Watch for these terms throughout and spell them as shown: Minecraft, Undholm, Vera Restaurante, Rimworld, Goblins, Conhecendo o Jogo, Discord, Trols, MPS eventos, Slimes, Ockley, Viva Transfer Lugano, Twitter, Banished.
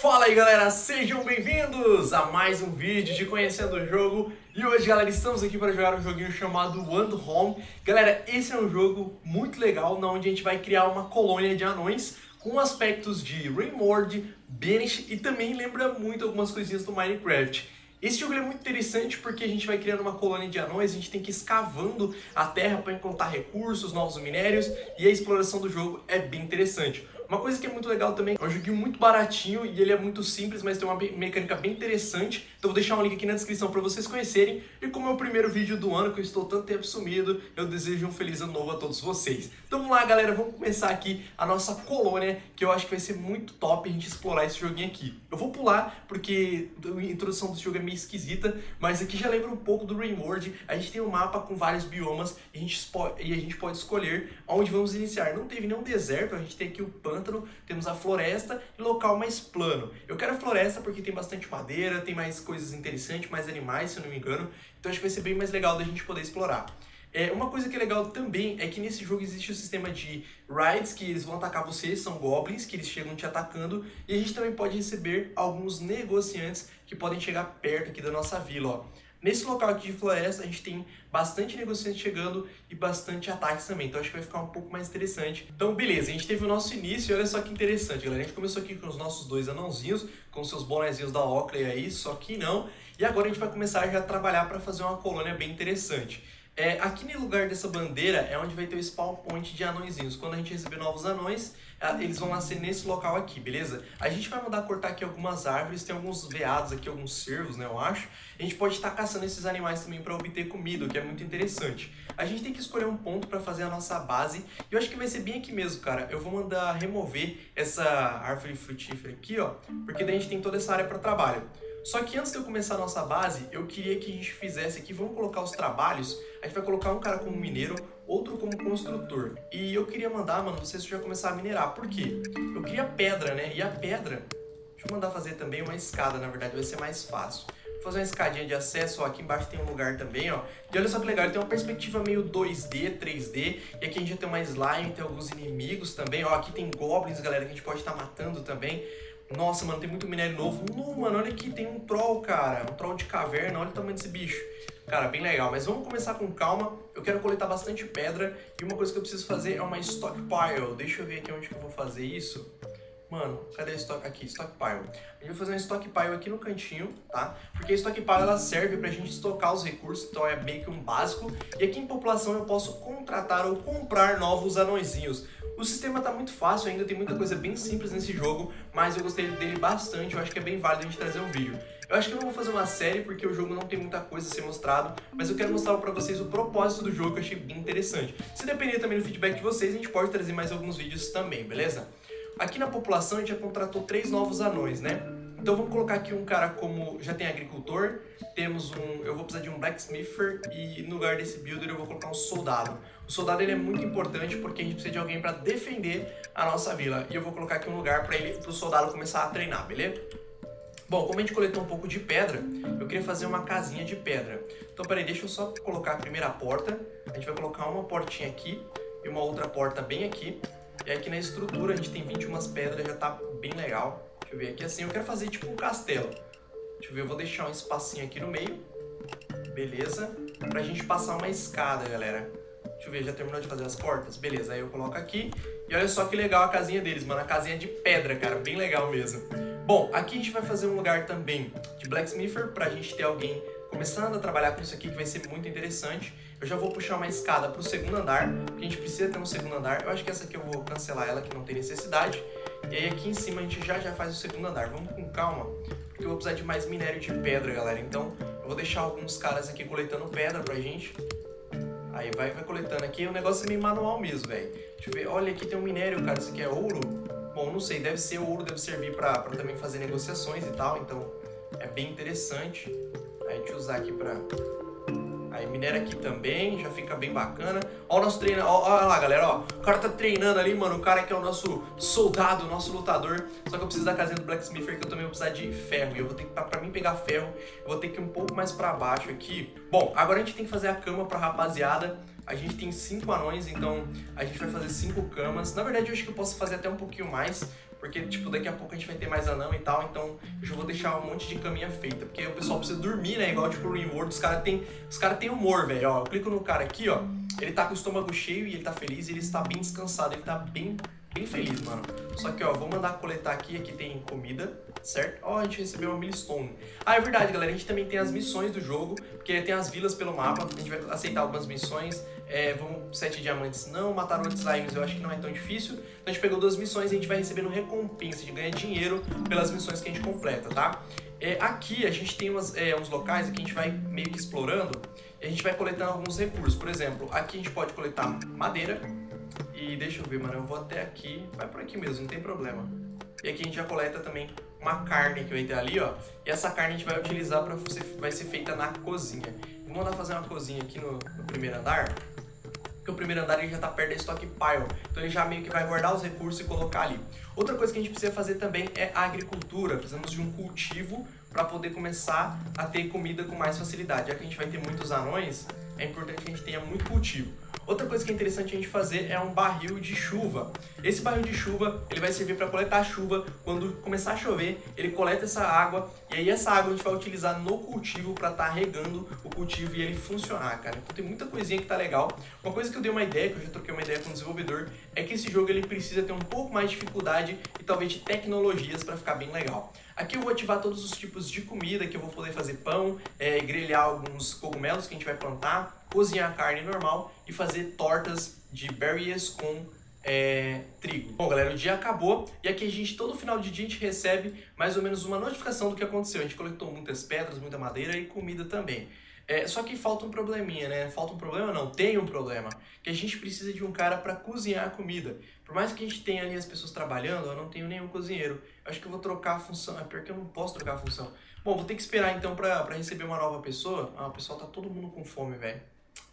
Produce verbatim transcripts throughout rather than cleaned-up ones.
Fala aí galera, sejam bem-vindos a mais um vídeo de Conhecendo o Jogo. E hoje galera, estamos aqui para jogar um joguinho chamado Undholm. Galera, esse é um jogo muito legal, na onde a gente vai criar uma colônia de anões com aspectos de Rimworld, Banished e também lembra muito algumas coisinhas do Minecraft. Esse jogo é muito interessante porque a gente vai criando uma colônia de anões, a gente tem que ir escavando a terra para encontrar recursos, novos minérios, e a exploração do jogo é bem interessante. Uma coisa que é muito legal também, é um joguinho muito baratinho e ele é muito simples, mas tem uma mecânica bem interessante. Então vou deixar um link aqui na descrição para vocês conhecerem. E como é o primeiro vídeo do ano que eu estou tanto tempo sumido, eu desejo um feliz ano novo a todos vocês. Então vamos lá galera, vamos começar aqui a nossa colônia, que eu acho que vai ser muito top a gente explorar esse joguinho aqui. Eu vou pular porque a introdução desse jogo é meio esquisita, mas aqui já lembra um pouco do Rimworld. A gente tem um mapa com vários biomas e a gente, e a gente pode escolher onde vamos iniciar. Não teve nenhum deserto, a gente tem aqui o pano, temos a floresta e local mais plano. Eu quero a floresta porque tem bastante madeira, tem mais coisas interessantes, mais animais, se eu não me engano. Então acho que vai ser bem mais legal da gente poder explorar. É, uma coisa que é legal também é que nesse jogo existe o sistema de raids, que eles vão atacar você, são goblins, que eles chegam te atacando. E a gente também pode receber alguns negociantes que podem chegar perto aqui da nossa vila, ó. Nesse local aqui de floresta, a gente tem bastante negociante chegando e bastante ataques também. Então acho que vai ficar um pouco mais interessante. Então beleza, a gente teve o nosso início e olha só que interessante, galera. A gente começou aqui com os nossos dois anãozinhos, com seus bonezinhos da Ockley aí, só que não. E agora a gente vai começar já a trabalhar para fazer uma colônia bem interessante. É, aqui no lugar dessa bandeira é onde vai ter o spawn point de anõezinhos. Quando a gente receber novos anões, eles vão nascer nesse local aqui, beleza? A gente vai mandar cortar aqui algumas árvores, tem alguns veados aqui, alguns cervos, né, eu acho. A gente pode estar caçando esses animais também para obter comida, o que é muito interessante. A gente tem que escolher um ponto para fazer a nossa base, e eu acho que vai ser bem aqui mesmo, cara. Eu vou mandar remover essa árvore frutífera aqui, ó, porque daí a gente tem toda essa área para trabalho. Só que antes de eu começar a nossa base, eu queria que a gente fizesse aqui, vamos colocar os trabalhos, a gente vai colocar um cara como mineiro, outro como construtor. E eu queria mandar, mano, não sei se eu já começar a minerar, por quê? Eu queria pedra, né? E a pedra, deixa eu mandar fazer também uma escada, na verdade, vai ser mais fácil. Vou fazer uma escadinha de acesso, ó, aqui embaixo tem um lugar também, ó. E olha só que legal, ele tem uma perspectiva meio dois D, três D, e aqui a gente já tem uma slime, tem alguns inimigos também, ó, aqui tem goblins, galera, que a gente pode estar matando também. Nossa, mano, tem muito minério novo. Não, mano, olha aqui, tem um troll, cara. Um troll de caverna, olha o tamanho desse bicho. Cara, bem legal, mas vamos começar com calma. Eu quero coletar bastante pedra. E uma coisa que eu preciso fazer é uma stockpile. Deixa eu ver aqui onde que eu vou fazer isso. Mano, cadê a stock? Aqui, stockpile. A gente vai fazer um stockpile aqui no cantinho, tá? Porque a stockpile, ela serve pra gente estocar os recursos. Então é meio que um básico. E aqui em população eu posso contratar ou comprar novos anõezinhos. O sistema tá muito fácil ainda, tem muita coisa bem simples nesse jogo, mas eu gostei dele bastante, eu acho que é bem válido a gente trazer um vídeo. Eu acho que eu não vou fazer uma série porque o jogo não tem muita coisa a ser mostrado, mas eu quero mostrar pra vocês o propósito do jogo, que eu achei bem interessante. Se depender também do feedback de vocês, a gente pode trazer mais alguns vídeos também, beleza? Aqui na população a gente já contratou três novos anões, né? Então vamos colocar aqui um cara como... já tem agricultor, temos um... eu vou precisar de um blacksmither e no lugar desse builder eu vou colocar um soldado. O soldado ele é muito importante porque a gente precisa de alguém para defender a nossa vila. E eu vou colocar aqui um lugar para ele, pro soldado começar a treinar, beleza? Bom, como a gente coletou um pouco de pedra, eu queria fazer uma casinha de pedra. Então peraí, deixa eu só colocar a primeira porta. A gente vai colocar uma portinha aqui e uma outra porta bem aqui. E aqui na estrutura a gente tem vinte e uma pedras, já tá bem legal. Deixa eu ver aqui assim, eu quero fazer tipo um castelo. Deixa eu ver, eu vou deixar um espacinho aqui no meio. Beleza. Pra gente passar uma escada, galera. Deixa eu ver, já terminou de fazer as portas? Beleza, aí eu coloco aqui. E olha só que legal a casinha deles, mano. A casinha de pedra, cara, bem legal mesmo. Bom, aqui a gente vai fazer um lugar também de blacksmither, pra gente ter alguém começando a trabalhar com isso aqui, que vai ser muito interessante. Eu já vou puxar uma escada pro segundo andar, porque a gente precisa ter um segundo andar. Eu acho que essa aqui eu vou cancelar ela, que não tem necessidade. E aí aqui em cima a gente já já faz o segundo andar. Vamos com calma, porque eu vou precisar de mais minério de pedra, galera. Então eu vou deixar alguns caras aqui coletando pedra pra gente. Aí vai, vai coletando aqui. O negócio é meio manual mesmo, velho. Deixa eu ver. Olha, aqui tem um minério, cara. Isso aqui é ouro? Bom, não sei. Deve ser ouro, deve servir pra, pra também fazer negociações e tal. Então é bem interessante. Aí a gente usar aqui pra... aí minério aqui também, já fica bem bacana. Ó o nosso treino, ó, ó lá galera, ó. O cara tá treinando ali, mano, o cara que é o nosso soldado, o nosso lutador. Só que eu preciso da casinha do blacksmither, que eu também vou precisar de ferro. E eu vou ter que, pra, pra mim pegar ferro, eu vou ter que ir um pouco mais pra baixo aqui. Bom, agora a gente tem que fazer a cama pra rapaziada. A gente tem cinco anões, então a gente vai fazer cinco camas. Na verdade eu acho que eu posso fazer até um pouquinho mais, porque, tipo, daqui a pouco a gente vai ter mais anão e tal, então eu já vou deixar um monte de caminha feita, porque o pessoal precisa dormir, né, igual, tipo, o Rimworld, os caras tem, os cara tem humor, velho, ó, eu clico no cara aqui, ó, ele tá com o estômago cheio e ele tá feliz, ele está bem descansado, ele tá bem, bem feliz, mano. Só que, ó, vou mandar coletar aqui, aqui tem comida, certo? Ó, a gente recebeu uma milestone. Ah, é verdade, galera, a gente também tem as missões do jogo, porque tem as vilas pelo mapa, a gente vai aceitar algumas missões. É, vamos, sete diamantes não, matar oito slimes eu acho que não é tão difícil. Então a gente pegou duas missões e a gente vai recebendo recompensa, a gente ganha dinheiro pelas missões que a gente completa, tá? É, aqui a gente tem umas, é, uns locais que a gente vai meio que explorando e a gente vai coletando alguns recursos. Por exemplo, aqui a gente pode coletar madeira e deixa eu ver, mano, eu vou até aqui, vai por aqui mesmo, não tem problema. E aqui a gente já coleta também uma carne que vai ter ali, ó, e essa carne a gente vai utilizar para ser, vai ser feita na cozinha. Vou mandar fazer uma cozinha aqui no, no primeiro andar. O primeiro andar ele já tá perto da stockpile, então ele já meio que vai guardar os recursos e colocar ali. Outra coisa que a gente precisa fazer também é a agricultura, precisamos de um cultivo para poder começar a ter comida com mais facilidade, já que a gente vai ter muitos anões, é importante que a gente tenha muito cultivo. Outra coisa que é interessante a gente fazer é um barril de chuva. Esse barril de chuva, ele vai servir para coletar chuva. Quando começar a chover, ele coleta essa água e aí essa água a gente vai utilizar no cultivo para estar tá regando o cultivo e ele funcionar, cara. Então tem muita coisinha que tá legal. Uma coisa que eu dei uma ideia, que eu já troquei uma ideia com o desenvolvedor, é que esse jogo ele precisa ter um pouco mais de dificuldade e talvez de tecnologias para ficar bem legal. Aqui eu vou ativar todos os tipos de comida, que eu vou poder fazer pão, é, grelhar alguns cogumelos que a gente vai plantar, cozinhar carne normal e fazer tortas de berries com é, trigo. Bom, galera, o dia acabou e aqui a gente, todo final de dia, a gente recebe mais ou menos uma notificação do que aconteceu. A gente coletou muitas pedras, muita madeira e comida também. É, só que falta um probleminha, né? Falta um problema? Não, tem um problema. Que a gente precisa de um cara para cozinhar a comida. Por mais que a gente tenha ali as pessoas trabalhando, eu não tenho nenhum cozinheiro. Eu acho que eu vou trocar a função. É pior que eu não posso trocar a função. Bom, vou ter que esperar então para para receber uma nova pessoa. Ah, o pessoal tá todo mundo com fome, velho.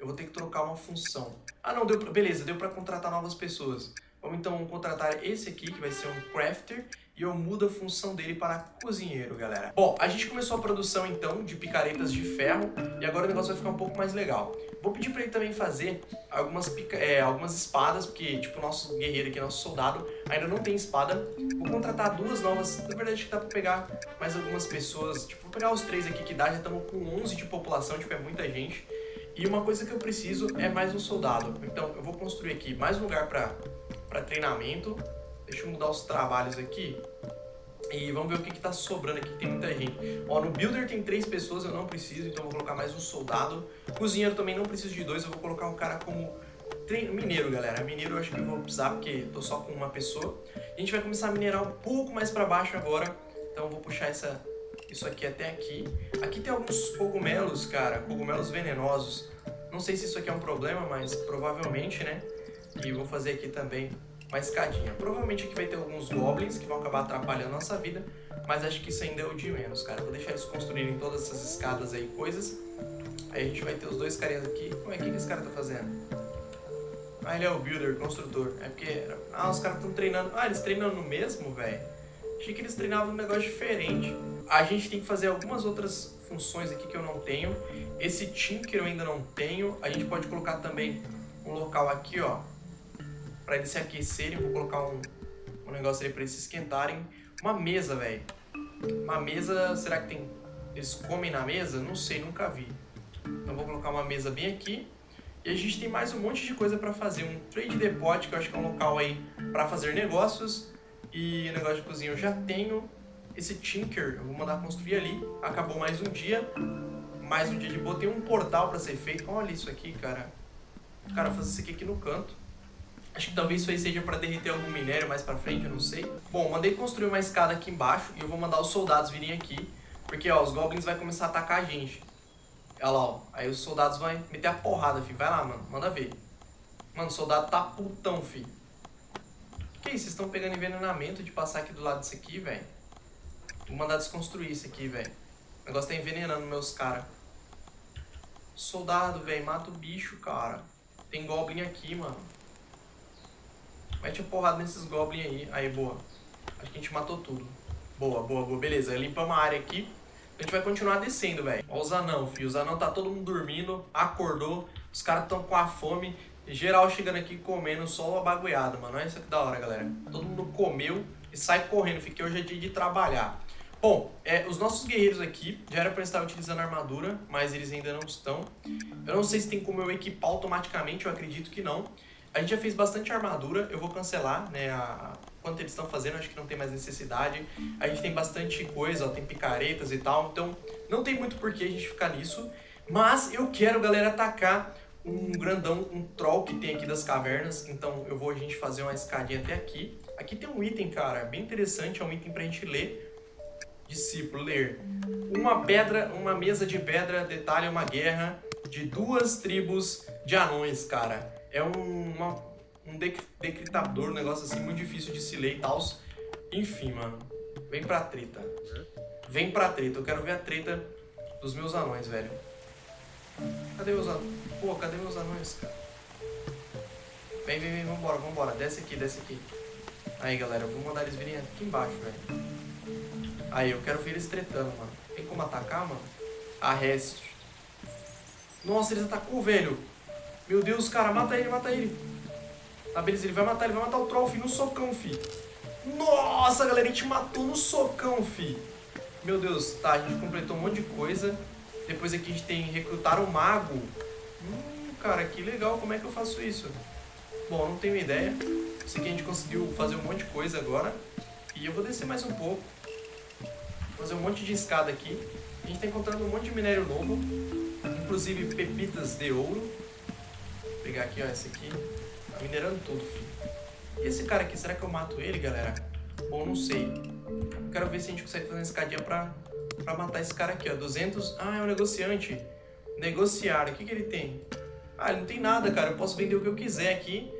Eu vou ter que trocar uma função. Ah, não, deu pra... beleza, deu para contratar novas pessoas. Vamos então contratar esse aqui, que vai ser um crafter, e eu mudo a função dele para cozinheiro, galera. Bom, a gente começou a produção então de picaretas de ferro, e agora o negócio vai ficar um pouco mais legal. Vou pedir para ele também fazer algumas, pica... é, algumas espadas, porque tipo, o nosso guerreiro aqui, nosso soldado, ainda não tem espada. Vou contratar duas novas, na verdade acho que dá para pegar mais algumas pessoas. Tipo, vou pegar os três aqui que dá, já estamos com onze de população, tipo, é muita gente. E uma coisa que eu preciso é mais um soldado, então eu vou construir aqui mais um lugar para... para treinamento. Deixa eu mudar os trabalhos aqui e vamos ver o que que tá sobrando aqui, tem muita gente. Ó, no builder tem três pessoas, eu não preciso, então eu vou colocar mais um soldado. Cozinheiro também não preciso de dois, eu vou colocar um cara como treino, mineiro, galera. Mineiro eu acho que eu vou precisar, porque tô só com uma pessoa. A gente vai começar a minerar um pouco mais para baixo agora, então eu vou puxar essa, isso aqui até aqui. Aqui tem alguns cogumelos, cara, cogumelos venenosos. Não sei se isso aqui é um problema, mas provavelmente, né? E vou fazer aqui também uma escadinha. Provavelmente aqui vai ter alguns goblins que vão acabar atrapalhando a nossa vida, mas acho que isso ainda é o de menos, cara. Vou deixar eles construírem todas essas escadas aí, coisas. Aí a gente vai ter os dois carinhas aqui. Ué, o que que esse cara tá fazendo? Ah, ele é o builder, construtor. É porque... ah, os caras estão treinando. Ah, eles treinam no mesmo, velho? Achei que eles treinavam um negócio diferente. A gente tem que fazer algumas outras funções aqui que eu não tenho. Esse tinker eu ainda não tenho. A gente pode colocar também um local aqui, ó, para eles se aquecerem. Vou colocar um, um negócio ali para eles se esquentarem. Uma mesa, velho. Uma mesa, será que tem... eles comem na mesa? Não sei, nunca vi. Então vou colocar uma mesa bem aqui. E a gente tem mais um monte de coisa para fazer. Um trade depot, que eu acho que é um local aí para fazer negócios. E o negócio de cozinha eu já tenho. Esse tinker eu vou mandar construir ali. Acabou mais um dia. Mais um dia de boa. Tem um portal para ser feito. Olha isso aqui, cara. O cara vai fazer isso aqui, aqui no canto. Acho que talvez isso aí seja para derreter algum minério mais para frente, eu não sei. Bom, mandei construir uma escada aqui embaixo e eu vou mandar os soldados virem aqui. Porque, ó, os goblins vão começar a atacar a gente. Olha lá, ó. Aí os soldados vão meter a porrada, filho. Vai lá, mano. Manda ver. Mano, o soldado tá putão, filho. Que isso? Vocês estão pegando envenenamento de passar aqui do lado disso aqui, velho? Vou mandar desconstruir isso aqui, velho. O negócio tá envenenando meus caras. Soldado, velho. Mata o bicho, cara. Tem goblin aqui, mano. Mete a porrada nesses goblins aí. Aí, boa. Acho que a gente matou tudo. Boa, boa, boa. Beleza, limpamos a área aqui. A gente vai continuar descendo, velho. Ó os anão, filho. Os anão tá todo mundo dormindo. Acordou. Os caras estão com a fome. Geral chegando aqui comendo só uma bagulhada, mano. Olha isso aqui da hora, galera. Todo mundo comeu. e sai correndo, fiquei hoje é dia de trabalhar. Bom, é, os nossos guerreiros aqui já era para estar utilizando armadura, mas eles ainda não estão. Eu não sei se tem como eu equipar automaticamente, eu acredito que não. A gente já fez bastante armadura, eu vou cancelar, né, a... quanto eles estão fazendo, acho que não tem mais necessidade. A gente tem bastante coisa, ó, tem picaretas e tal, então não tem muito por que a gente ficar nisso. Mas eu quero, galera, atacar um grandão, um troll que tem aqui das cavernas, então eu vou a gente fazer uma escadinha até aqui. Aqui tem um item, cara, bem interessante, é um item pra gente ler. Discípulo, ler. Uma pedra, uma mesa de pedra detalha uma guerra de duas tribos de anões, cara. É um, uma, um decretador, um negócio assim, muito difícil de se ler e tal. Enfim, mano, vem pra treta. Vem pra treta, eu quero ver a treta dos meus anões, velho. Cadê meus anões? Pô, cadê meus anões, cara? Vem, vem, vem, vambora, vambora. Desce aqui, desce aqui. Aí, galera, eu vou mandar eles virem aqui embaixo, velho. Aí, eu quero ver eles tretando, mano. Tem como atacar, mano? Arreste. Nossa, eles atacou, velho. Meu Deus, cara, mata ele, mata ele. Tá, beleza, ele vai matar, ele vai matar o troll, fi, no socão, fi. Nossa, galera, a gente matou no socão, fi. Meu Deus, tá, a gente completou um monte de coisa. Depois aqui a gente tem recrutar o mago. Hum, cara, que legal, como é que eu faço isso? Bom, não tenho ideia. Sei que a gente conseguiu fazer um monte de coisa agora. E eu vou descer mais um pouco. Fazer um monte de escada aqui. A gente tá encontrando um monte de minério novo. Inclusive pepitas de ouro. Vou pegar aqui, ó, esse aqui. Tá minerando tudo, filho. E esse cara aqui, será que eu mato ele, galera? Bom, não sei. Quero ver se a gente consegue fazer uma escadinha pra, pra matar esse cara aqui, ó. duzentos... Ah, é um negociante. Negociar. O que que ele tem? Ah, ele não tem nada, cara. Eu posso vender o que eu quiser aqui.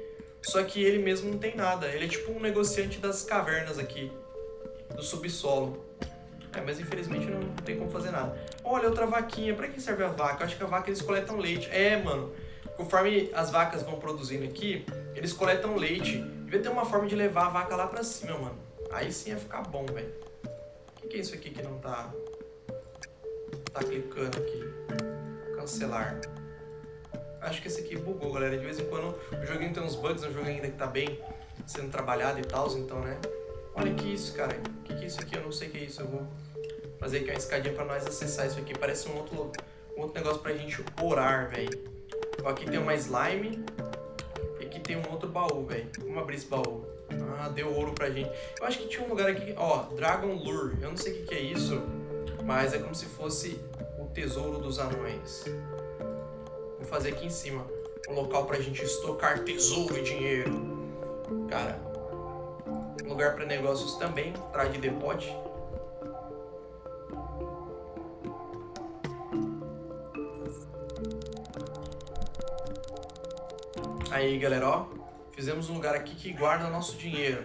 Só que ele mesmo não tem nada. Ele é tipo um negociante das cavernas aqui. Do subsolo. É, mas infelizmente não tem como fazer nada. Olha, outra vaquinha. Pra que serve a vaca? Eu acho que a vaca eles coletam leite. É, mano. Conforme as vacas vão produzindo aqui, eles coletam leite. Devia ter uma forma de levar a vaca lá pra cima, mano. Aí sim ia ficar bom, velho. O que, que é isso aqui que não tá... Tá clicando aqui? Cancelar. Acho que esse aqui bugou, galera. De vez em quando o joguinho tem uns bugs. É um jogo ainda que tá bem sendo trabalhado e tal, então, né? Olha que isso, cara. O que, que é isso aqui? Eu não sei o que é isso. Eu vou fazer aqui uma escadinha pra nós acessar isso aqui. Parece um outro, um outro negócio pra gente orar, velho. Aqui tem uma slime. E aqui tem um outro baú, velho. Vamos abrir esse baú. Ah, deu ouro pra gente. Eu acho que tinha um lugar aqui, ó, Dragon Lure. Eu não sei o que, que é isso, mas é como se fosse o tesouro dos anões. Vou fazer aqui em cima um local pra gente estocar tesouro e dinheiro. Cara, um lugar pra negócios também. Traz de depote. Aí, galera, ó, fizemos um lugar aqui que guarda nosso dinheiro.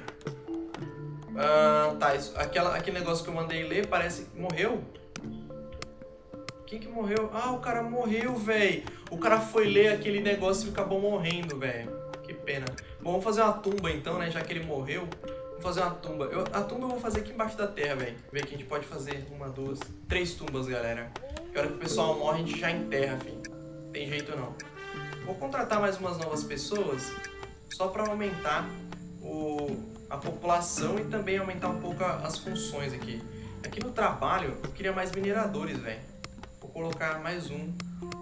Ah, tá, isso, aquela, aquele negócio que eu mandei ler parece que morreu. Quem que morreu? Ah, o cara morreu, velho. O cara foi ler aquele negócio e acabou morrendo, velho. Que pena. Bom, vamos fazer uma tumba então, né, já que ele morreu. Vamos fazer uma tumba. Eu, a tumba eu vou fazer aqui embaixo da terra, velho. Vê que a gente pode fazer uma, duas, três tumbas, galera. E a hora que o pessoal morre, a gente já enterra, filho. Tem jeito não. Vou contratar mais umas novas pessoas só para aumentar o, a população e também aumentar um pouco a, as funções aqui. Aqui no trabalho eu queria mais mineradores, velho. Vou colocar mais um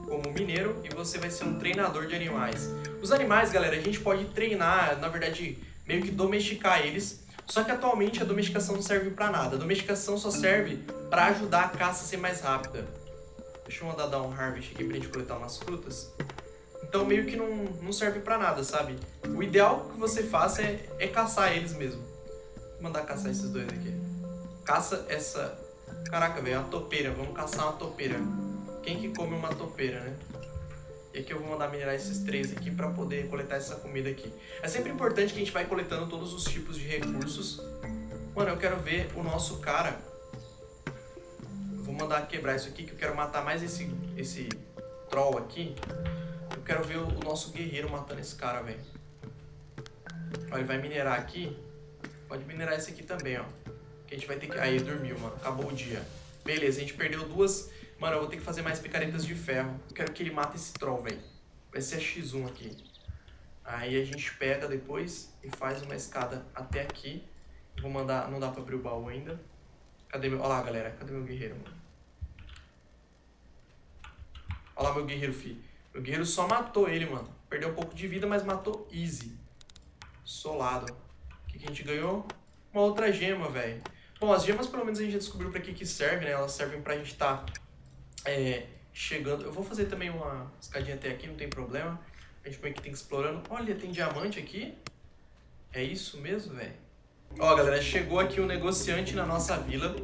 como mineiro e você vai ser um treinador de animais. Os animais, galera, a gente pode treinar, na verdade, meio que domesticar eles. Só que atualmente a domesticação não serve para nada. A domesticação só serve para ajudar a caça a ser mais rápida. Deixa eu mandar dar um harvest aqui pra gente coletar umas frutas. Então meio que não, não serve pra nada, sabe? O ideal que você faça é, é caçar eles mesmo. Vou mandar caçar esses dois aqui. Caça essa... Caraca, velho, a topeira. Vamos caçar uma topeira. Quem que come uma topeira, né? E aqui eu vou mandar minerar esses três aqui pra poder coletar essa comida aqui. É sempre importante que a gente vai coletando todos os tipos de recursos. Mano, eu quero ver o nosso cara. Vou mandar quebrar isso aqui que eu quero matar mais esse, esse troll aqui. Eu quero ver o nosso guerreiro matando esse cara, velho. Ó, ele vai minerar aqui. Pode minerar esse aqui também, ó. Que a gente vai ter que... Aí, dormiu, mano. Acabou o dia. Beleza, a gente perdeu duas... Mano, eu vou ter que fazer mais picaretas de ferro. Eu quero que ele mate esse troll, velho. Vai ser a xis um aqui. Aí a gente pega depois e faz uma escada até aqui. Vou mandar... Não dá pra abrir o baú ainda. Cadê meu... Olha lá, galera. Cadê meu guerreiro, mano? Olha lá meu guerreiro, fi. Meu guerreiro só matou ele, mano. Perdeu um pouco de vida, mas matou easy. Solado. O que, que a gente ganhou? Uma outra gema, velho. Bom, as gemas pelo menos a gente já descobriu pra que que serve, né? Elas servem pra gente tá... É... Chegando... Eu vou fazer também uma escadinha até aqui, não tem problema. A gente meio que tem que explorando. Olha, tem diamante aqui. É isso mesmo, velho? Ó, galera, chegou aqui um negociante na nossa vila.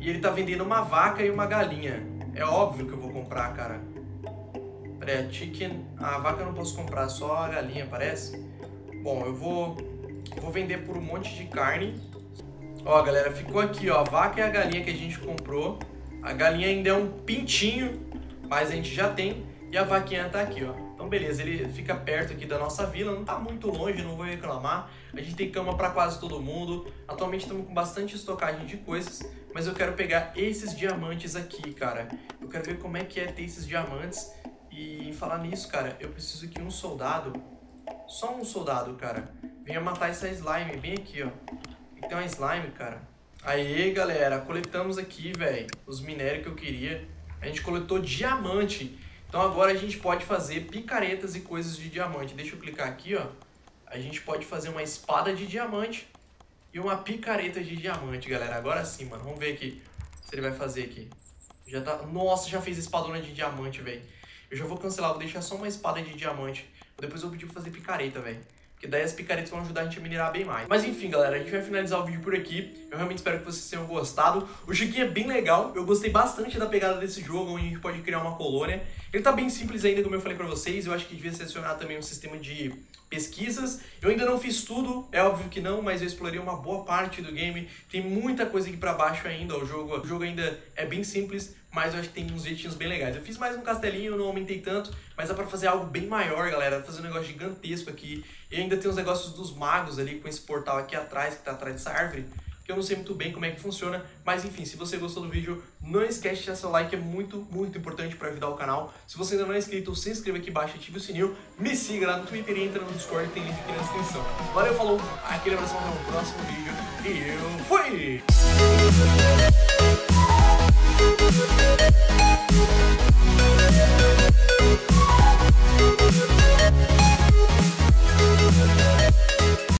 E ele tá vendendo uma vaca e uma galinha. É óbvio que eu vou comprar, cara. Peraí, a chicken... A vaca eu não posso comprar, só a galinha, parece. Bom, eu vou... Eu vou vender por um monte de carne. Ó, galera, ficou aqui, ó. A vaca e a galinha que a gente comprou. A galinha ainda é um pintinho, mas a gente já tem. E a vaquinha tá aqui, ó. Então, beleza, ele fica perto aqui da nossa vila, não tá muito longe, não vou reclamar. A gente tem cama pra quase todo mundo. Atualmente estamos com bastante estocagem de coisas, mas eu quero pegar esses diamantes aqui, cara. Eu quero ver como é que é ter esses diamantes. E falar nisso, cara, eu preciso que um soldado, só um soldado, cara, venha matar essa slime bem aqui, ó. Tem que ter uma slime, cara. Aê, galera, coletamos aqui, velho, os minérios que eu queria. A gente coletou diamante. Então agora a gente pode fazer picaretas e coisas de diamante. Deixa eu clicar aqui, ó. A gente pode fazer uma espada de diamante e uma picareta de diamante, galera. Agora sim, mano. Vamos ver aqui se ele vai fazer aqui. Já tá... Nossa, já fez espadona de diamante, velho. Eu já vou cancelar, vou deixar só uma espada de diamante. Depois eu vou pedir pra fazer picareta, velho. Porque daí as picaretas vão ajudar a gente a minerar bem mais. Mas enfim, galera, a gente vai finalizar o vídeo por aqui. Eu realmente espero que vocês tenham gostado. O joguinho é bem legal. Eu gostei bastante da pegada desse jogo, onde a gente pode criar uma colônia. Ele tá bem simples ainda, como eu falei pra vocês. Eu acho que devia se adicionar também um sistema de pesquisas. Eu ainda não fiz tudo, é óbvio que não, mas eu explorei uma boa parte do game. Tem muita coisa aqui pra baixo ainda. O jogo, o jogo ainda é bem simples, mas eu acho que tem uns jeitinhos bem legais. Eu fiz mais um castelinho, não aumentei tanto, mas dá pra fazer algo bem maior, galera. Fazer um negócio gigantesco aqui. E ainda tem os negócios dos magos ali, com esse portal aqui atrás, que tá atrás dessa árvore, que eu não sei muito bem como é que funciona. Mas enfim, se você gostou do vídeo, não esquece de deixar seu like, é muito, muito importante pra ajudar o canal. Se você ainda não é inscrito, se inscreva aqui embaixo, ative o sininho, me siga lá no Twitter e entra no Discord, tem link aqui na descrição. Valeu, falou, aquele abraço, até o próximo vídeo e eu fui!